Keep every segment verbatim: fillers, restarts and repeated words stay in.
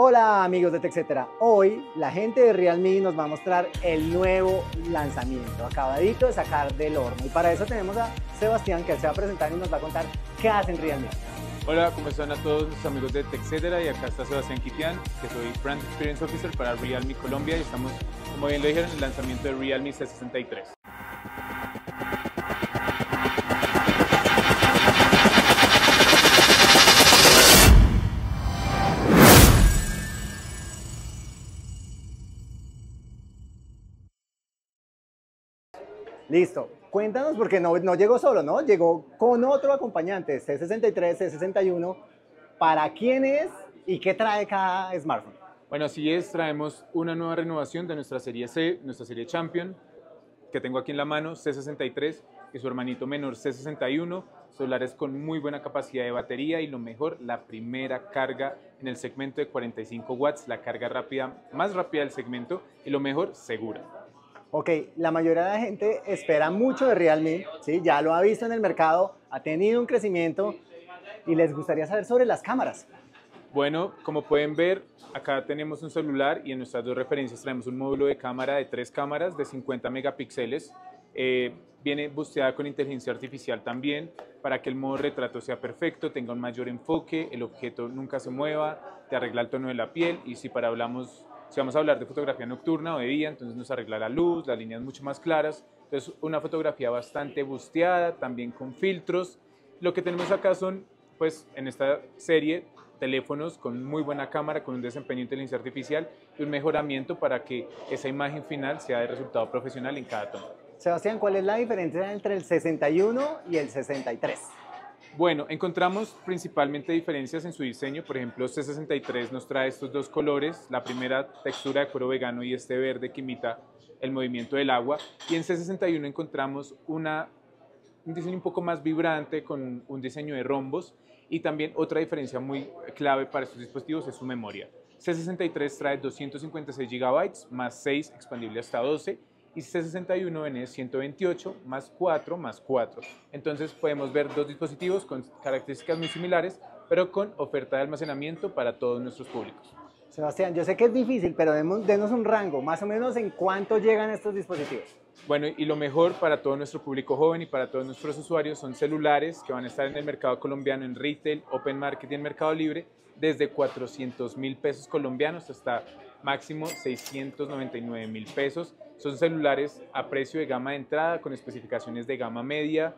Hola amigos de TechCetera, hoy la gente de Realme nos va a mostrar el nuevo lanzamiento acabadito de sacar del horno, y para eso tenemos a Sebastián, que se va a presentar y nos va a contar qué hace en Realme. Hola, ¿cómo están a todos los amigos de TechCetera? Y acá está Sebastián Quitián, que soy Brand Experience Officer para Realme Colombia, y estamos, como bien lo dijeron, en el lanzamiento de Realme C sesenta y tres. Listo, cuéntanos, porque no, no llegó solo, ¿no? Llegó con otro acompañante, C sesenta y tres, C sesenta y uno. ¿Para quién es y qué trae cada smartphone? Bueno, así es, traemos una nueva renovación de nuestra serie C, nuestra serie Champion, que tengo aquí en la mano, C sesenta y tres, y su hermanito menor, C sesenta y uno, celulares con muy buena capacidad de batería y, lo mejor, la primera carga en el segmento de cuarenta y cinco watts, la carga rápida, más rápida del segmento y, lo mejor, segura. Ok, la mayoría de la gente espera mucho de Realme, ¿sí? Ya lo ha visto en el mercado, ha tenido un crecimiento y les gustaría saber sobre las cámaras. Bueno, como pueden ver, acá tenemos un celular y en nuestras dos referencias traemos un módulo de cámara de tres cámaras de cincuenta megapíxeles. Eh, viene busteada con inteligencia artificial también para que el modo retrato sea perfecto, tenga un mayor enfoque, el objeto nunca se mueva, te arregla el tono de la piel y si para hablamos... Si vamos a hablar de fotografía nocturna o de día, entonces nos arregla la luz, las líneas mucho más claras. Entonces, una fotografía bastante busteada, también con filtros. Lo que tenemos acá son, pues, en esta serie, teléfonos con muy buena cámara, con un desempeño de inteligencia artificial y un mejoramiento para que esa imagen final sea de resultado profesional en cada toma. Sebastián, ¿cuál es la diferencia entre el sesenta y uno y el sesenta y tres? Bueno, encontramos principalmente diferencias en su diseño. Por ejemplo, C sesenta y tres nos trae estos dos colores, la primera textura de cuero vegano y este verde que imita el movimiento del agua, y en C sesenta y uno encontramos una, un diseño un poco más vibrante con un diseño de rombos, y también otra diferencia muy clave para estos dispositivos es su memoria. C sesenta y tres trae doscientos cincuenta y seis gigabytes más seis expandible hasta doce, y C sesenta y uno viene ciento veintiocho más cuatro más cuatro. Entonces podemos ver dos dispositivos con características muy similares, pero con oferta de almacenamiento para todos nuestros públicos. Sebastián, yo sé que es difícil, pero denos un rango, más o menos en cuánto llegan estos dispositivos. Bueno, y lo mejor para todo nuestro público joven y para todos nuestros usuarios son celulares que van a estar en el mercado colombiano, en retail, open market y en Mercado Libre, desde cuatrocientos mil pesos colombianos hasta máximo seiscientos noventa y nueve mil pesos. Son celulares a precio de gama de entrada con especificaciones de gama media,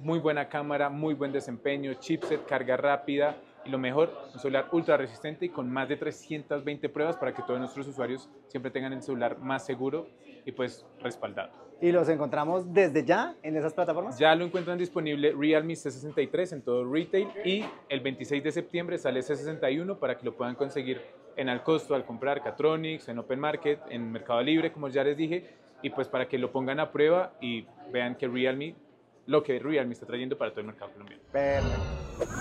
muy buena cámara, muy buen desempeño, chipset, carga rápida y, lo mejor, un celular ultra resistente y con más de trescientas veinte pruebas para que todos nuestros usuarios siempre tengan el celular más seguro y, pues, respaldado. ¿Y los encontramos desde ya en esas plataformas? Ya lo encuentran disponible Realme C sesenta y tres en todo retail y el veintiséis de septiembre sale C sesenta y uno para que lo puedan conseguir en Alkosto, al comprar Catronics, en Open Market, en Mercado Libre, como ya les dije, y, pues, para que lo pongan a prueba y vean que Realme, lo que Realme está trayendo para todo el mercado colombiano. Perfecto.